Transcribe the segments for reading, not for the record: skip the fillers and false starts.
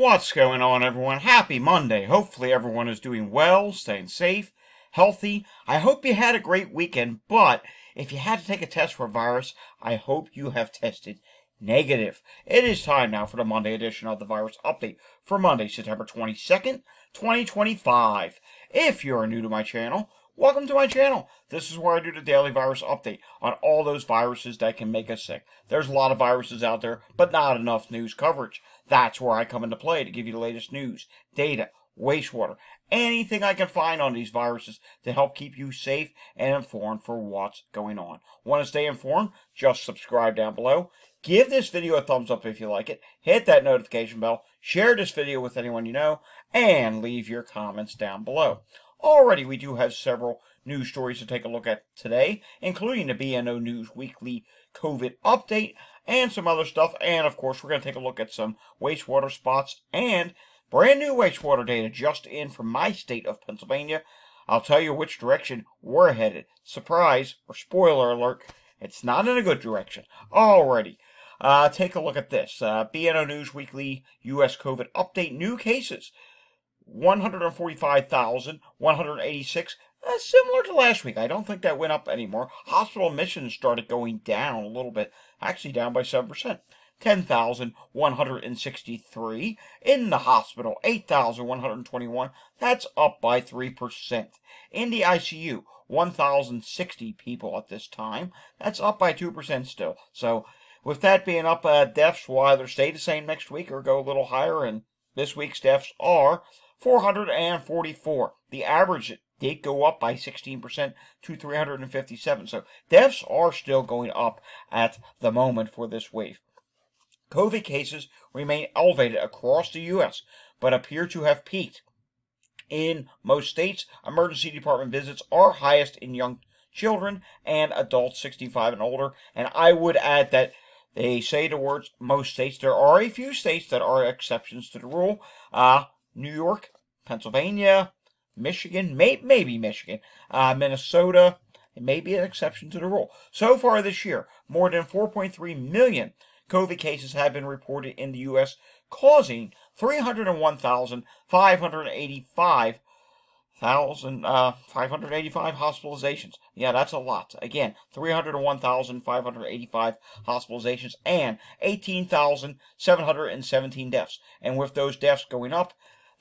What's going on, everyone? Happy Monday. Hopefully everyone is doing well, staying safe, healthy. I hope you had a great weekend, but if you had to take a test for a virus, I hope you have tested negative. It is time now for the Monday edition of the Virus Update for Monday, September 22nd, 2025. If you're new to my channel, welcome to my channel. This is where I do the daily virus update on all those viruses that can make us sick. There's a lot of viruses out there, but not enough news coverage. That's where I come into play to give you the latest news, data, wastewater, anything I can find on these viruses to help keep you safe and informed for what's going on. Want to stay informed? Just subscribe down below. Give this video a thumbs up if you like it. Hit that notification bell. Share this video with anyone you know, and leave your comments down below. Already, we do have several news stories to take a look at today, including the BNO News weekly COVID update and some other stuff. And of course, we're going to take a look at some wastewater spots and brand new wastewater data just in from my state of Pennsylvania. I'll tell you which direction we're headed. Surprise or spoiler alert, it's not in a good direction. Already, take a look at this BNO News weekly U.S. COVID update new cases. 145,186, similar to last week. I don't think that went up anymore. Hospital admissions started going down a little bit, actually down by 7%. 10,163 in the hospital, 8,121, that's up by 3%. In the ICU, 1,060 people at this time, that's up by 2% still. So with that being up, deaths will either stay the same next week or go a little higher, and this week's deaths are 444. The average did go up by 16% to 357. So deaths are still going up at the moment for this wave. COVID cases remain elevated across the U.S., but appear to have peaked. In most states, emergency department visits are highest in young children and adults 65 and older. And I would add that they say the words most states. There are a few states that are exceptions to the rule. New York, Pennsylvania, Michigan, maybe Michigan, Minnesota, it may be an exception to the rule. So far this year, more than 4.3 million COVID cases have been reported in the U.S., causing 301,585 hospitalizations. Yeah, that's a lot. Again, 301,585 hospitalizations and 18,717 deaths. And with those deaths going up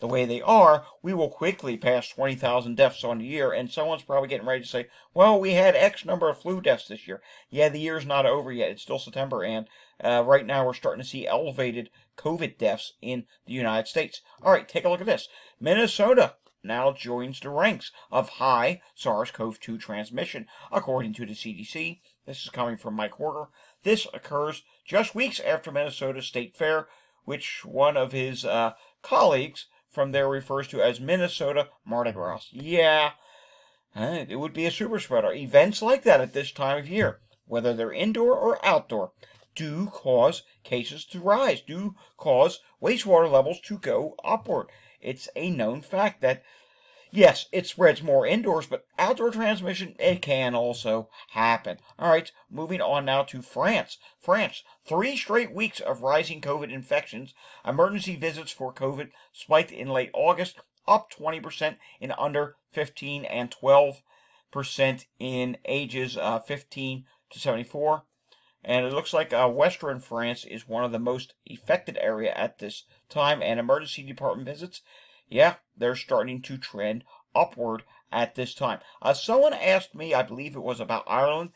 the way they are, we will quickly pass 20,000 deaths on the year, and someone's probably getting ready to say, well, we had X number of flu deaths this year. Yeah, the year's not over yet. It's still September, and right now we're starting to see elevated COVID deaths in the United States. All right, take a look at this. Minnesota now joins the ranks of high SARS-CoV-2 transmission, according to the CDC. This is coming from Mike Horger. This occurs just weeks after Minnesota State Fair, which one of his colleagues from there refers to as Minnesota Mardi Gras. Yeah, it would be a super spreader. Events like that at this time of year, whether they're indoor or outdoor, do cause cases to rise, do cause wastewater levels to go upward. It's a known fact that, yes, it spreads more indoors, but outdoor transmission, it can also happen. All right, moving on now to France. France, 3 straight weeks of rising COVID infections. Emergency visits for COVID spiked in late August, up 20% in under 15 and 12% in ages 15 to 74. And it looks like Western France is one of the most affected area at this time. And emergency department visits, yeah, they're starting to trend upward at this time. Someone asked me, I believe it was about Ireland.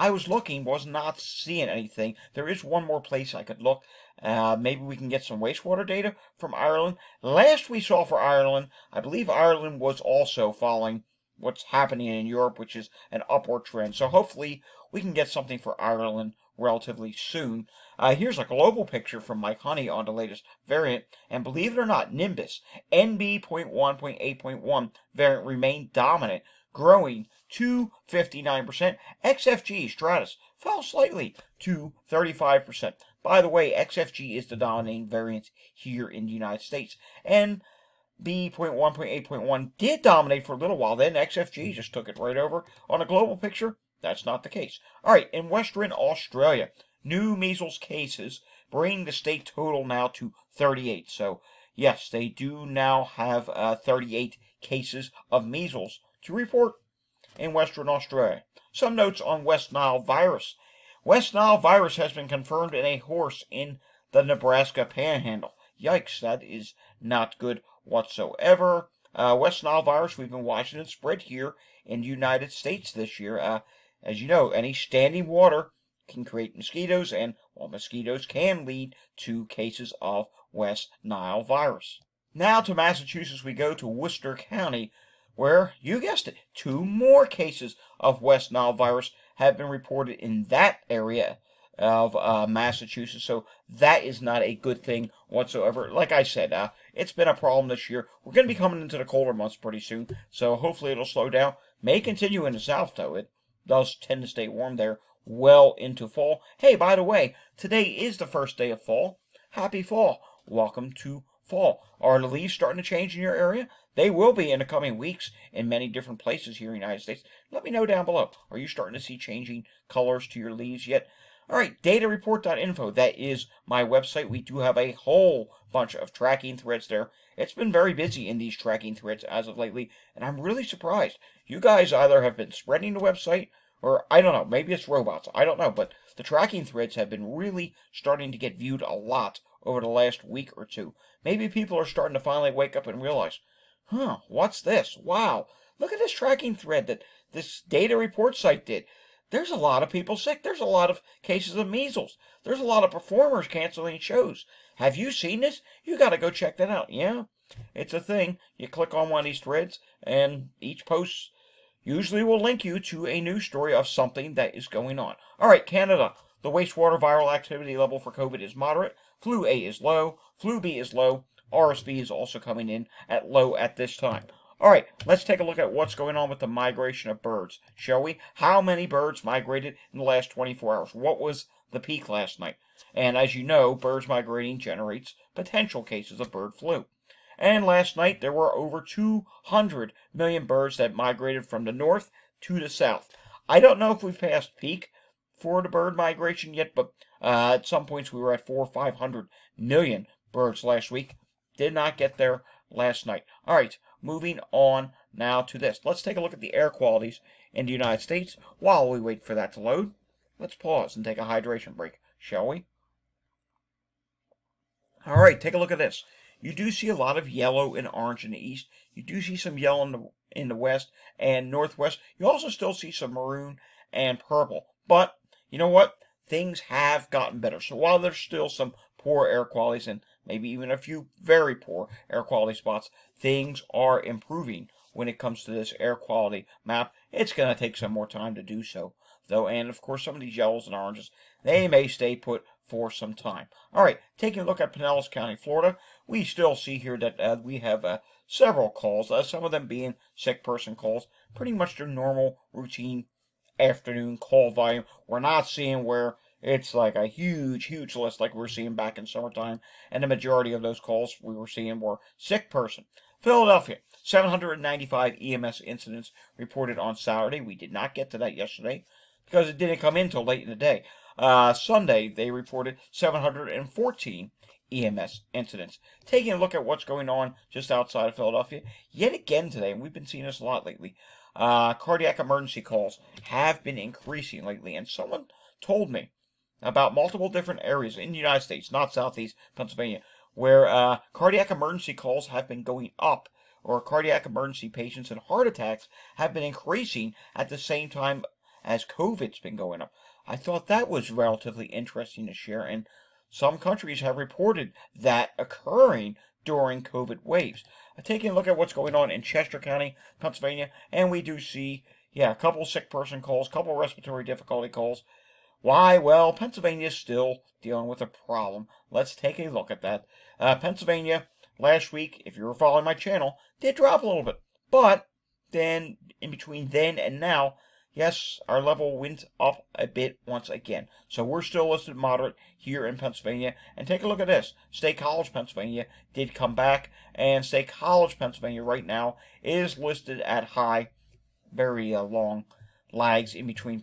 I was looking, was not seeing anything. There is one more place I could look. Maybe we can get some wastewater data from Ireland. Last we saw for Ireland, I believe Ireland was also following what's happening in Europe, which is an upward trend. So hopefully we can get something for Ireland relatively soon. Here's a global picture from Mike Honey on the latest variant, and believe it or not, Nimbus nb.1.8.1 variant remained dominant, growing to 59%. Xfg stratus fell slightly to 35%. By the way, xfg is the dominating variant here in the United States, and B.1.8.1 did dominate for a little while, then XFG just took it right over. On a global picture, that's not the case. All right, in Western Australia, new measles cases bring the state total now to 38. So, yes, they do now have 38 cases of measles to report in Western Australia. Some notes on West Nile virus. West Nile virus has been confirmed in a horse in the Nebraska Panhandle. Yikes, that is not good whatsoever. West Nile virus, we've been watching it spread here in the United States this year. As you know, any standing water can create mosquitoes, and well, mosquitoes can lead to cases of West Nile virus. Now to Massachusetts we go, to Worcester County, where, you guessed it, 2 more cases of West Nile virus have been reported in that area of Massachusetts. So that is not a good thing whatsoever. Like I said, it's been a problem this year. We're going to be coming into the colder months pretty soon, so hopefully it'll slow down. May continue in the south, though. It does tend to stay warm there well into fall. Hey, by the way, today is the first day of fall. Happy fall. Welcome to fall. Are the leaves starting to change in your area? They will be in the coming weeks in many different places here in the United States. Let me know down below. Are you starting to see changing colors to your leaves yet? All right, datareport.info, that is my website. We do have a whole bunch of tracking threads there. It's been very busy in these tracking threads as of lately, and I'm really surprised. You guys either have been spreading the website, or I don't know, maybe it's robots. I don't know, but the tracking threads have been really starting to get viewed a lot over the last week or two. Maybe people are starting to finally wake up and realize, huh, what's this? Wow, look at this tracking thread that this data report site did. There's a lot of people sick. There's a lot of cases of measles. There's a lot of performers canceling shows. Have you seen this? You got to go check that out. Yeah, it's a thing. You click on one of these threads, and each post usually will link you to a news story of something that is going on. All right, Canada. The wastewater viral activity level for COVID is moderate. Flu A is low. Flu B is low. RSV is also coming in at low at this time. All right, let's take a look at what's going on with the migration of birds, shall we? How many birds migrated in the last 24 hours? What was the peak last night? And as you know, birds migrating generates potential cases of bird flu. And last night, there were over 200 million birds that migrated from the north to the south. I don't know if we've passed peak for the bird migration yet, but at some points we were at 400 or 500 million birds last week. Did not get there last night. All right. Moving on now to this. Let's take a look at the air qualities in the United States. While we wait for that to load, let's pause and take a hydration break, shall we? All right, take a look at this. You do see a lot of yellow and orange in the east. You do see some yellow in the west and northwest. You also still see some maroon and purple. But you know what? Things have gotten better. So while there's still some poor air qualities and maybe even a few very poor air quality spots, things are improving when it comes to this air quality map. It's going to take some more time to do so, though. And, of course, some of these yellows and oranges, they may stay put for some time. All right, taking a look at Pinellas County, Florida, we still see here that we have several calls, some of them being sick person calls, pretty much their normal routine afternoon call volume. We're not seeing where it's like a huge, huge list like we were seeing back in summertime, and the majority of those calls we were seeing were sick person. Philadelphia, 795 EMS incidents reported on Saturday. We did not get to that yesterday because it didn't come in till late in the day. Sunday, they reported 714 EMS incidents. Taking a look at what's going on just outside of Philadelphia, yet again today, and we've been seeing this a lot lately, cardiac emergency calls have been increasing lately, and someone told me about multiple different areas in the United States, not Southeast Pennsylvania, where cardiac emergency calls have been going up, or cardiac emergency patients and heart attacks have been increasing at the same time as COVID's been going up. I thought that was relatively interesting to share, and some countries have reported that occurring during COVID waves. Taking a look at what's going on in Chester County, Pennsylvania, and we do see, yeah, a couple sick person calls, a couple respiratory difficulty calls. Why? Well, Pennsylvania is still dealing with a problem. Let's take a look at that. Pennsylvania, last week, if you were following my channel, did drop a little bit. But then, in between then and now, yes, our level went up a bit once again. So we're still listed moderate here in Pennsylvania. And take a look at this. State College, Pennsylvania did come back. And State College, Pennsylvania right now is listed at high, very long lags in between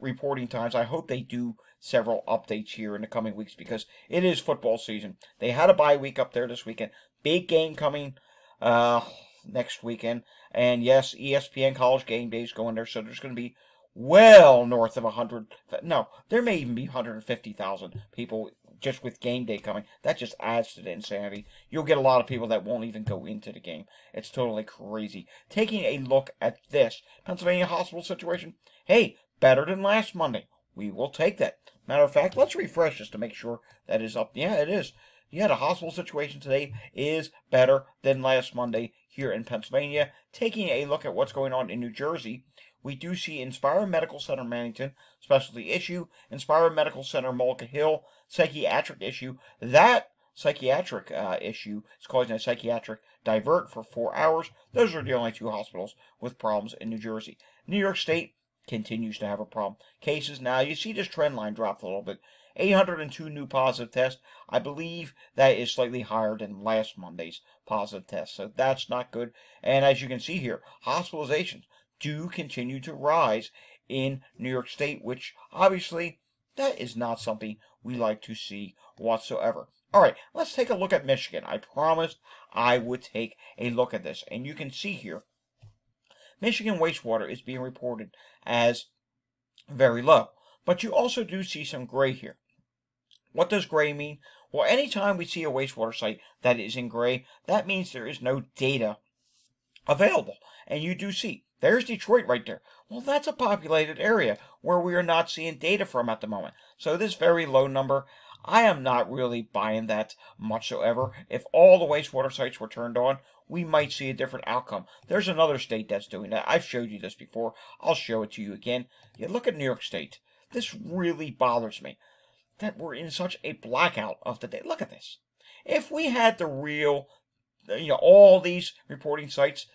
reporting times. I hope they do several updates here in the coming weeks because it is football season. They had a bye week up there this weekend. Big game coming next weekend. And yes, ESPN College Game Day is going there, so there's going to be well north of 100. No, there may even be 150,000 people just with game day coming. That just adds to the insanity. You'll get a lot of people that won't even go into the game. It's totally crazy. Taking a look at this Pennsylvania hospital situation, hey, better than last Monday. We will take that. Matter of fact, let's refresh just to make sure that is up. Yeah, it is. Yeah, the hospital situation today is better than last Monday here in Pennsylvania. Taking a look at what's going on in New Jersey, we do see Inspire Medical Center Mannington, specialty issue, Inspire Medical Center Mulca Hill, psychiatric issue. That psychiatric issue is causing a psychiatric divert for 4 hours. Those are the only two hospitals with problems in New Jersey. New York State continues to have a problem. Cases now, you see this trend line dropped a little bit. 802 new positive tests. I believe that is slightly higher than last Monday's positive test. So that's not good. And as you can see here, hospitalizations do continue to rise in New York State, which obviously that is not something we like to see whatsoever. All right, let's take a look at Michigan. I promised I would take a look at this. And you can see here, Michigan wastewater is being reported as very low. But you also do see some gray here. What does gray mean? Well, anytime we see a wastewater site that is in gray, that means there is no data available. And you do see, there's Detroit right there. Well, that's a populated area where we are not seeing data from at the moment. So this very low number, I am not really buying that whatsoever. If all the wastewater sites were turned on, we might see a different outcome. There's another state that's doing that. I've showed you this before. I'll show it to you again. You look at New York State. This really bothers me that we're in such a blackout of the day. Look at this. If we had the real, all these reporting sites,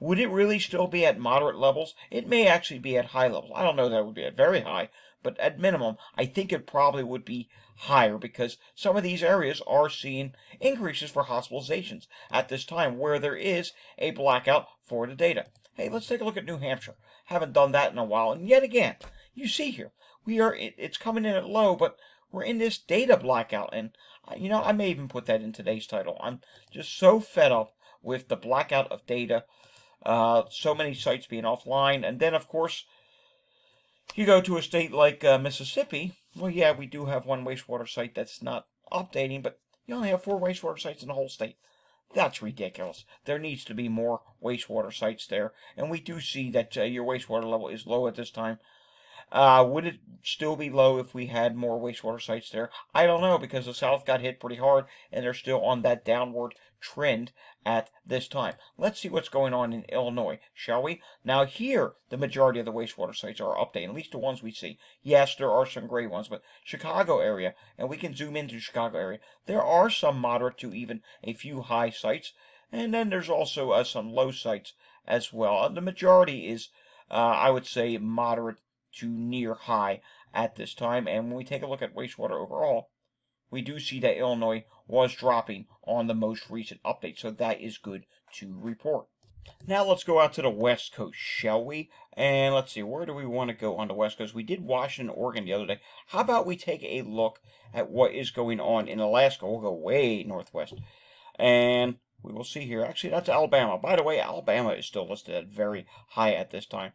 would it really still be at moderate levels? It may actually be at high levels. I don't know that it would be at very high, but at minimum, I think it probably would be higher because some of these areas are seeing increases for hospitalizations at this time where there is a blackout for the data. Hey, let's take a look at New Hampshire. Haven't done that in a while, and yet again, you see here, it's coming in at low, but we're in this data blackout, and I may even put that in today's title. I'm just so fed up with the blackout of data, so many sites being offline, and then of course, you go to a state like Mississippi. Well, yeah, we do have one wastewater site that's not updating, but you only have 4 wastewater sites in the whole state. That's ridiculous. There needs to be more wastewater sites there, and we do see that your wastewater level is low at this time. Would it still be low if we had more wastewater sites there? I don't know, because the South got hit pretty hard, and they're still on that downward trend at this time. Let's see what's going on in Illinois, shall we? Now here, the majority of the wastewater sites are updating, at least the ones we see. Yes, there are some gray ones, but Chicago area, and we can zoom into Chicago area, there are some moderate to even a few high sites, and then there's also some low sites as well. The majority is, I would say, moderate to near high at this time. And when we take a look at wastewater overall, we do see that Illinois was dropping on the most recent update, so that is good to report. Now let's go out to the West Coast, shall we? And let's see, where do we want to go on the West Coast? We did Washington, Oregon the other day. How about we take a look at what is going on in Alaska? We'll go way northwest. And we will see here. Actually, that's Alabama. By the way, Alabama is still listed at very high at this time.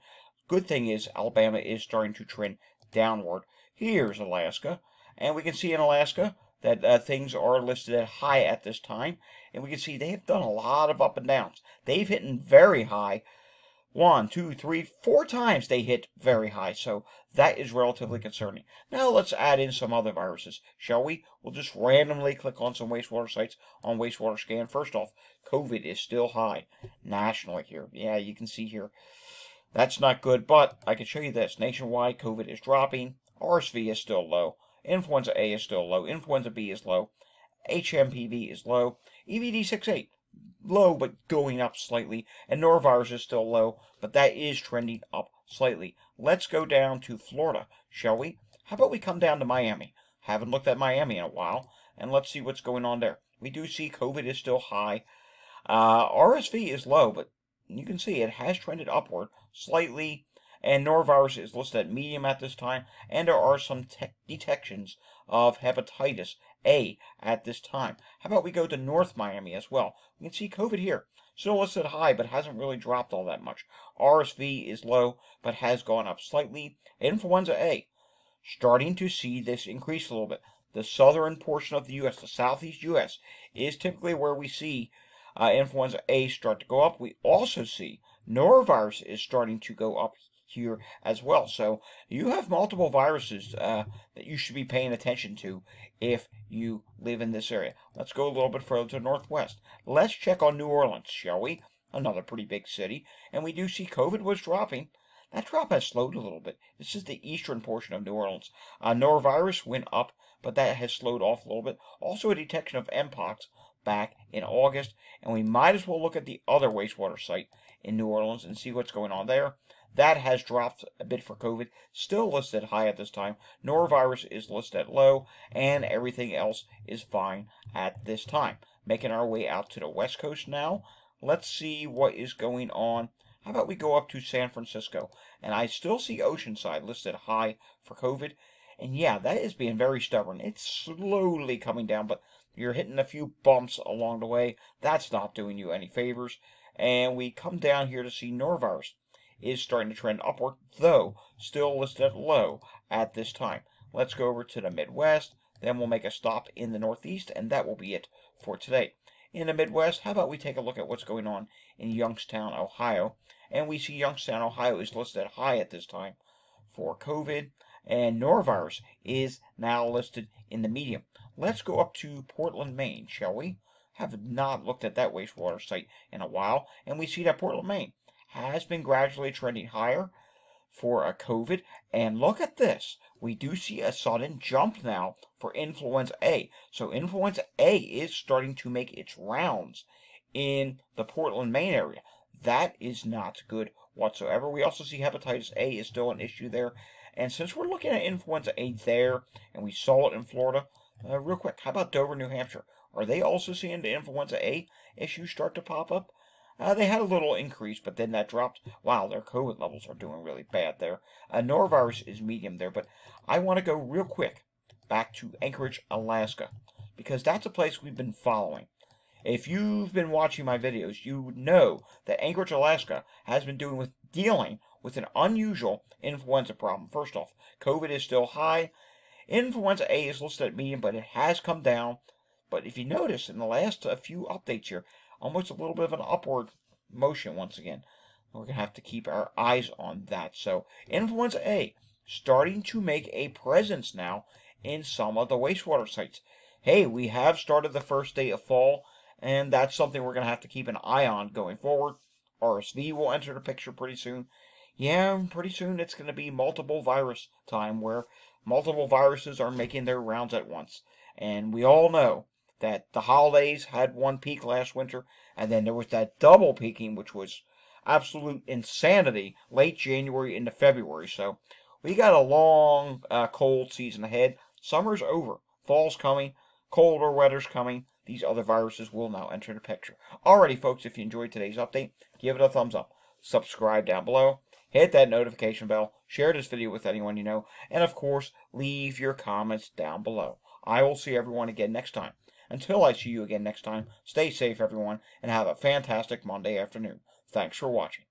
Good thing is Alabama is starting to trend downward. Here's Alaska, and we can see in Alaska that things are listed at high at this time, and we can see they have done a lot of up and downs. They've hit very high. 1, 2, 3, 4 times they hit very high, so that is relatively concerning. Now let's add in some other viruses, shall we? We'll just randomly click on some wastewater sites on Wastewater Scan. First off, COVID is still high nationally here. Yeah, you can see here. That's not good, but I can show you this. Nationwide, COVID is dropping. RSV is still low. Influenza A is still low. Influenza B is low. HMPV is low. EVD68, low but going up slightly. And norovirus is still low, but that is trending up slightly. Let's go down to Florida, shall we? How about we come down to Miami? Haven't looked at Miami in a while, and let's see what's going on there. We do see COVID is still high. RSV is low, but you can see it has trended upward slightly, and norovirus is listed at medium at this time, and there are some detections of hepatitis A at this time. How about we go to North Miami as well? We can see COVID here. Still listed high, but hasn't really dropped all that much. RSV is low, but has gone up slightly. Influenza A, starting to see this increase a little bit. The southern portion of the U.S., the southeast U.S., is typically where we see influenza A start to go up. We also see norovirus is starting to go up here as well. So you have multiple viruses that you should be paying attention to if you live in this area. Let's go a little bit further to the northwest. Let's check on New Orleans, shall we? Another pretty big city. And we do see COVID was dropping. That drop has slowed a little bit. This is the eastern portion of New Orleans. Norovirus went up, but that has slowed off a little bit. Also a detection of MPOX back in August. And we might as well look at the other wastewater site in New Orleans and see what's going on there. That has dropped a bit for COVID, still listed high at this time. Norovirus is listed at low, and everything else is fine at this time. Making our way out to the West Coast now. Let's see what is going on. How about we go up to San Francisco? And I still see Oceanside listed high for COVID. And yeah, that is being very stubborn. It's slowly coming down, but you're hitting a few bumps along the way. That's not doing you any favors. And we come down here to see norovirus is starting to trend upward, though still listed at low at this time. Let's go over to the Midwest, then we'll make a stop in the Northeast, and that will be it for today. In the Midwest, how about we take a look at what's going on in Youngstown, Ohio, and we see Youngstown, Ohio is listed high at this time for COVID, and norovirus is now listed in the medium. Let's go up to Portland, Maine, shall we? Have not looked at that wastewater site in a while, and we see that Portland, Maine has been gradually trending higher for COVID. And look at this. We do see a sudden jump now for influenza A. So influenza A is starting to make its rounds in the Portland, Maine area. That is not good whatsoever. We also see hepatitis A is still an issue there. And since we're looking at influenza A there, and we saw it in Florida, real quick, how about Dover, New Hampshire? Are they also seeing the influenza A issue start to pop up? They had a little increase, but then that dropped. Wow, their COVID levels are doing really bad there. Norovirus is medium there, but I want to go real quick back to Anchorage, Alaska, because that's a place we've been following. If you've been watching my videos, you know that Anchorage, Alaska has been dealing with an unusual influenza problem. First off, COVID is still high. Influenza A is listed at medium, but it has come down. But if you notice, in the last few updates here, almost a little bit of an upward motion once again. We're going to have to keep our eyes on that. So influenza A starting to make a presence now in some of the wastewater sites. Hey, we have started the first day of fall, and that's something we're going to have to keep an eye on going forward. RSV will enter the picture pretty soon. Yeah, pretty soon it's going to be multiple virus time where multiple viruses are making their rounds at once. And we all know that the holidays had one peak last winter, and then there was that double peaking, which was absolute insanity, late January into February. So we got a long, cold season ahead. Summer's over. Fall's coming. Colder weather's coming. These other viruses will now enter the picture. Alrighty, folks, if you enjoyed today's update, give it a thumbs up. Subscribe down below. Hit that notification bell. Share this video with anyone you know. And, of course, leave your comments down below. I will see everyone again next time. Until I see you again next time, stay safe, everyone, and have a fantastic Monday afternoon. Thanks for watching.